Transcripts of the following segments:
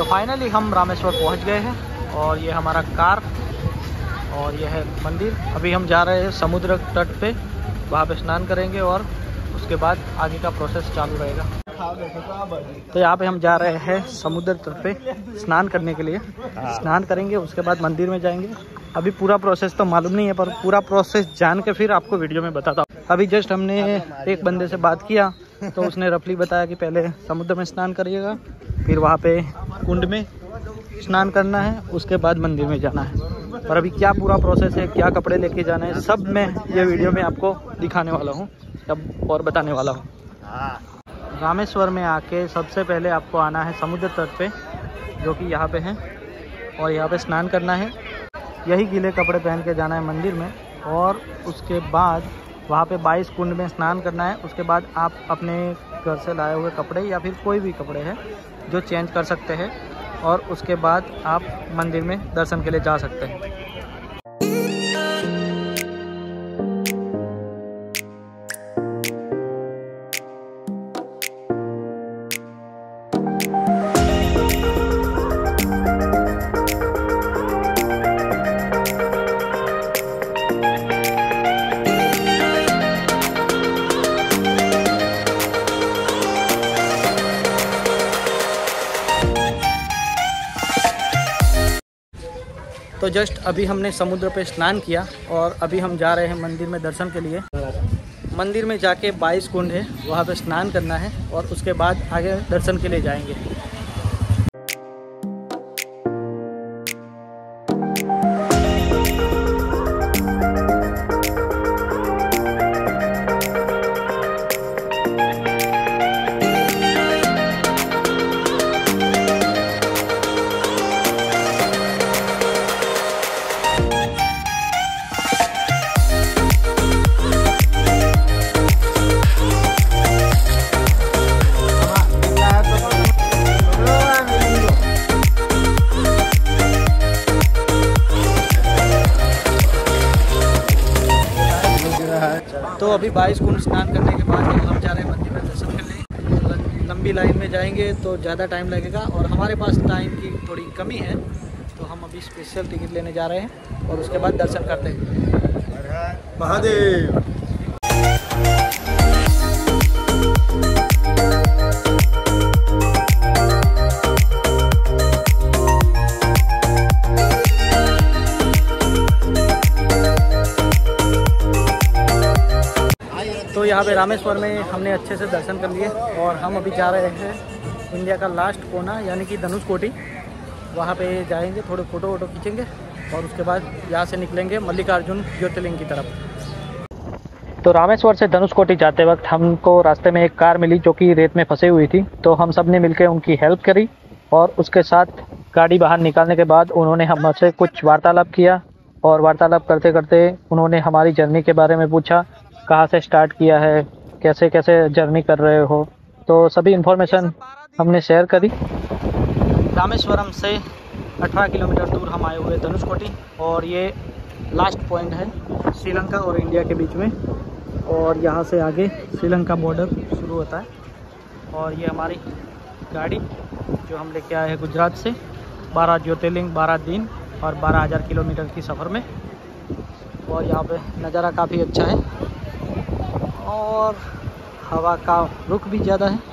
तो फाइनली हम रामेश्वर पहुंच गए हैं और ये हमारा कार और यह है मंदिर। अभी हम जा रहे हैं समुद्र तट पे, वहाँ पे स्नान करेंगे और उसके बाद आगे का प्रोसेस चालू रहेगा। तो यहाँ पे हम जा रहे हैं समुद्र तट पे स्नान करने के लिए, स्नान करेंगे उसके बाद मंदिर में जाएंगे। अभी पूरा प्रोसेस तो मालूम नहीं है, पर पूरा प्रोसेस जान के फिर आपको वीडियो में बताता हूँ। अभी जस्ट हमने एक बंदे से बात किया तो उसने रफली बताया कि पहले समुद्र में स्नान करिएगा, फिर वहाँ पे कुंड में स्नान करना है, उसके बाद मंदिर में जाना है। पर अभी क्या पूरा प्रोसेस है, क्या कपड़े लेके जाना है, सब मैं ये वीडियो में आपको दिखाने वाला हूँ, सब और बताने वाला हूँ। रामेश्वर में आके सबसे पहले आपको आना है समुद्र तट पे, जो कि यहाँ पे है, और यहाँ पे स्नान करना है। यही गीले कपड़े पहन के जाना है मंदिर में और उसके बाद वहाँ पे 22 कुंड में स्नान करना है। उसके बाद आप अपने घर से लाए हुए कपड़े या फिर कोई भी कपड़े हैं जो चेंज कर सकते हैं और उसके बाद आप मंदिर में दर्शन के लिए जा सकते हैं। तो जस्ट अभी हमने समुद्र पे स्नान किया और अभी हम जा रहे हैं मंदिर में दर्शन के लिए। मंदिर में जाके 22 कुंड है, वहाँ पे स्नान करना है और उसके बाद आगे दर्शन के लिए जाएंगे। तो अभी 22 कुंड स्नान करने के बाद हम जा रहे हैं मंदिर में दर्शन करने। लंबी लाइन में जाएंगे तो ज़्यादा टाइम लगेगा और हमारे पास टाइम की थोड़ी कमी है, तो हम अभी स्पेशल टिकट लेने जा रहे हैं और उसके बाद दर्शन करते हैं। महादेव। तो यहाँ पे रामेश्वर में हमने अच्छे से दर्शन कर लिए और हम अभी जा रहे हैं इंडिया का लास्ट कोना यानी कि धनुष कोटी। वहाँ पे जाएंगे, थोड़े फ़ोटो वोटो खींचेंगे और उसके बाद यहाँ से निकलेंगे मल्लिकार्जुन ज्योतिर्लिंग की तरफ। तो रामेश्वर से धनुष कोटी जाते वक्त हमको रास्ते में एक कार मिली जो कि रेत में फंसी हुई थी, तो हम सब ने मिलकर उनकी हेल्प करी और उसके साथ गाड़ी बाहर निकालने के बाद उन्होंने हमसे कुछ वार्तालाप किया और वार्तालाप करते करते उन्होंने हमारी जर्नी के बारे में पूछा, कहाँ से स्टार्ट किया है, कैसे कैसे जर्नी कर रहे हो, तो सभी इन्फॉर्मेशन हमने शेयर करी। रामेश्वरम से 18 किलोमीटर दूर हम आए हुए धनुष कोटी और ये लास्ट पॉइंट है श्रीलंका और इंडिया के बीच में, और यहाँ से आगे श्रीलंका बॉर्डर शुरू होता है। और ये हमारी गाड़ी जो हम लेके आए हैं गुजरात से, 12 ज्योतिर्लिंग, 12 दिन और 12,000 किलोमीटर की सफ़र में। और यहाँ पे नज़ारा काफ़ी अच्छा है और हवा का रुख भी ज़्यादा है।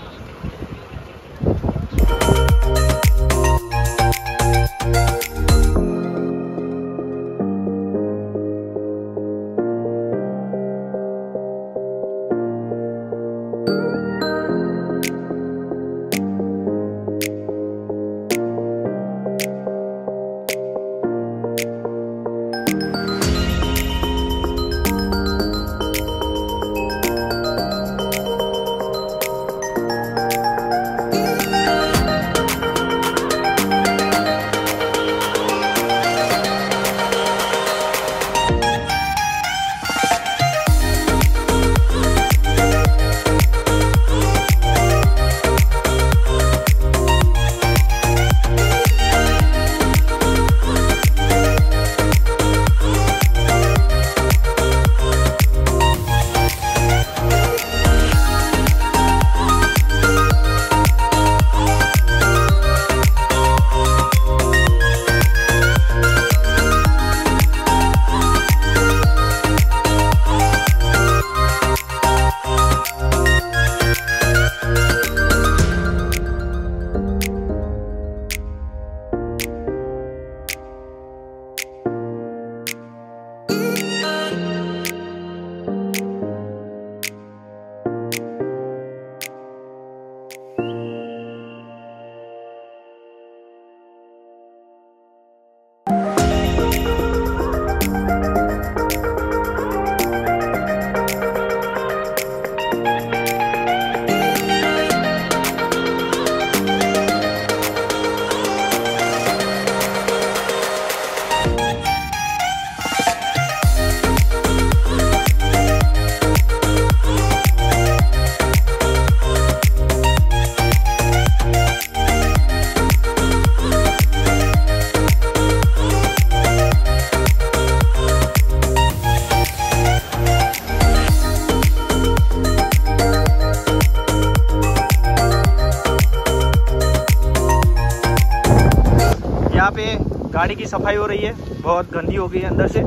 यहाँ पे गाड़ी की सफाई हो रही है, बहुत गंदी हो गई है अंदर से।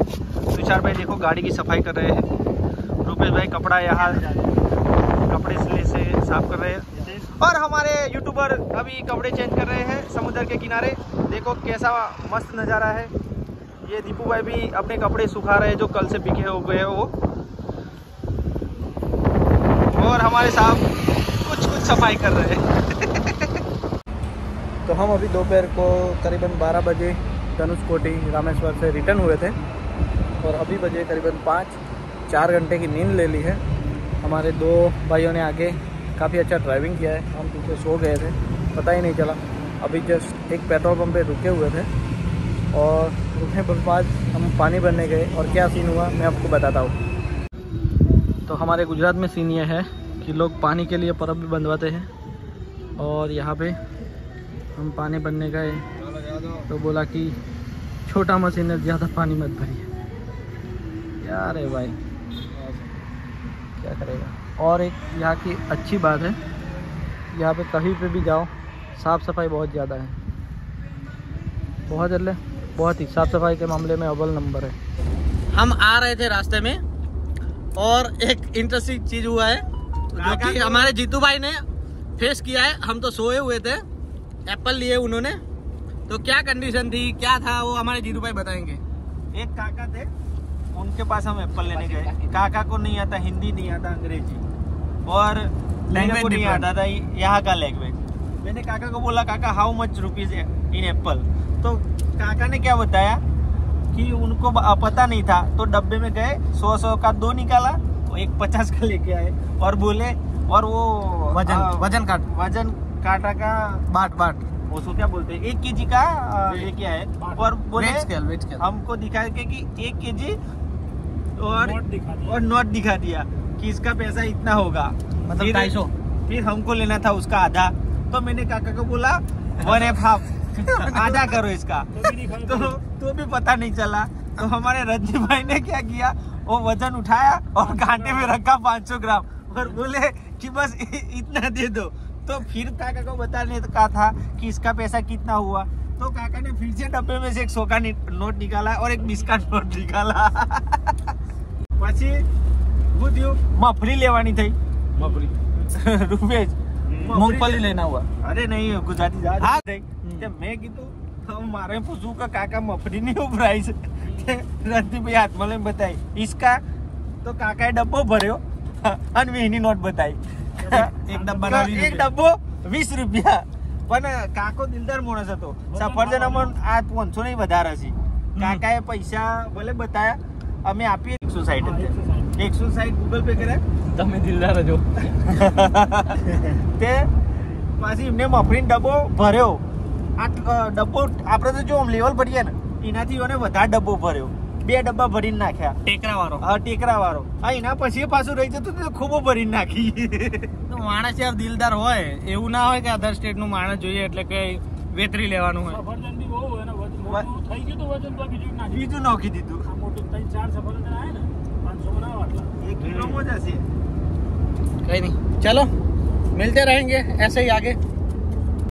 तुषार भाई देखो गाड़ी की सफाई कर रहे हैं, रूपेश भाई कपड़ा यहाँ कपड़े से साफ कर रहे हैं, और हमारे यूट्यूबर अभी कपड़े चेंज कर रहे हैं समुद्र के किनारे। देखो कैसा मस्त नज़ारा है। ये दीपू भाई भी अपने कपड़े सुखा रहे हैं जो कल से बिके हो गए हैं वो, और हमारे साहब कुछ कुछ सफाई कर रहे हैं। तो हम अभी दोपहर को करीबन 12 बजे धनुष कोटी रामेश्वर से रिटर्न हुए थे, और अभी बजे करीबन 5, 4 घंटे की नींद ले ली है। हमारे 2 भाइयों ने आगे काफ़ी अच्छा ड्राइविंग किया है, हम पीछे सो गए थे, पता ही नहीं चला। अभी जस्ट एक पेट्रोल पंप पे रुके हुए थे, और रुकने के बाद हम पानी भरने गए, और क्या सीन हुआ मैं आपको बताता हूँ। तो हमारे गुजरात में सीन ये है कि लोग पानी के लिए परब भी बंधवाते हैं, और यहाँ पे हम पानी भरने गए तो बोला कि छोटा मशीन है, ज़्यादा पानी मत भरिए यार है भाई, क्या करेगा। और एक यहाँ की अच्छी बात है, यहाँ पे कहीं पे भी जाओ साफ़ सफाई बहुत ज़्यादा है, बहुत ही साफ सफाई के मामले में अव्वल नंबर है। हम आ रहे थे रास्ते में, और एक इंटरेस्टिंग चीज हुआ है जो कि हमारे जीतू भाई ने फेस किया है। हम तो सोए हुए थे, एप्पल लिए उन्होंने, तो क्या कंडीशन थी क्या था वो हमारे जीतू भाई बताएंगे। एक काका थे, उनके पास हम एप्पल लेने गए। काका को नहीं आता हिंदी, नहीं आता अंग्रेजी, और लैंग्वेज नहीं आता था यहाँ का लैंग्वेज। मैंने काका को बोला काका how much rupees in apple, तो काका ने क्या बताया कि उनको पता नहीं था, तो डब्बे में गए 100-100 का 2 निकाला, एक 50 का लेके आए, और बोले, और वो वजन काटा का बाट वो सो क्या बोलते हैं 1 केजी का लेके आए, और बोले हमको दिखा के कि 1 केजी और नोट दिखा दिया कि इसका पैसा इतना होगा, मतलब 250। फिर हमको लेना था उसका आधा, तो मैंने काका को बोला 1/2 आधा करो इसका, तो भी पता नहीं चला। तो हमारे रजनी भाई ने क्या किया, वो वजन उठाया और कांटे में रखा 500 ग्राम, और बोले कि बस इतना दे दो। तो फिर काका को बताने का था कि इसका पैसा कितना हुआ, तो काका ने फिर से डब्बे में से 100 का नोट निकाला और एक 20 का नोट निकाला। પછી બુધ્યું મફળી લેવાની થઈ, મફળી રૂપેજ મૂંગફળી લેના હુઆ, અરે નહીં ગુજરાતી જાત થઈ। मैं कीधु तो मारे पूछू का काका मफड़ी नहीं उभराई है, रजनी भाई हाथ में बताई इसका, तो काकाए डब्बो भर्यो और वीनी नोट बताई, एक डब्बो 20 रुपया। पण काको दिलदार माणस हतो, सफरजन अमन आ 500 नहीं वधारे छे। काकाए पैसा भले बताया, अमे आपी 160 गूगल पे करे, तमे दिलदार हजो। ते पाछी इमने मफड़ी डब्बो भर्यो, डब्बो आपणे तो जो हम लेवल भरीए ने एनाथी ओने वधा डब्बो भर्यो, 2 डब्बा भरीने नाख्या, टेकरावारो। हां टेकरावारो, आ एना पछी पाछो रही जतो तो खूबो भरीने नाखी। तो माणस यार दिलदार होय, એવું ના હોય કે અધર સ્ટેટ નું માણસ જોઈએ એટલે કે વેતરી લેવાનું હોય। સફરજન બી બહુ હોય ને, મોટું થઈ ગયું તો વજન તો બીજું નાખી બીજું નાખી દીધું, આ મોટું 3-4 સફરજન આયા ને 500 ના આટલા 1 કિલો મોજ હશે। કઈ નહીં, ચલો मिलते रहेंगे ऐसे ही आगे।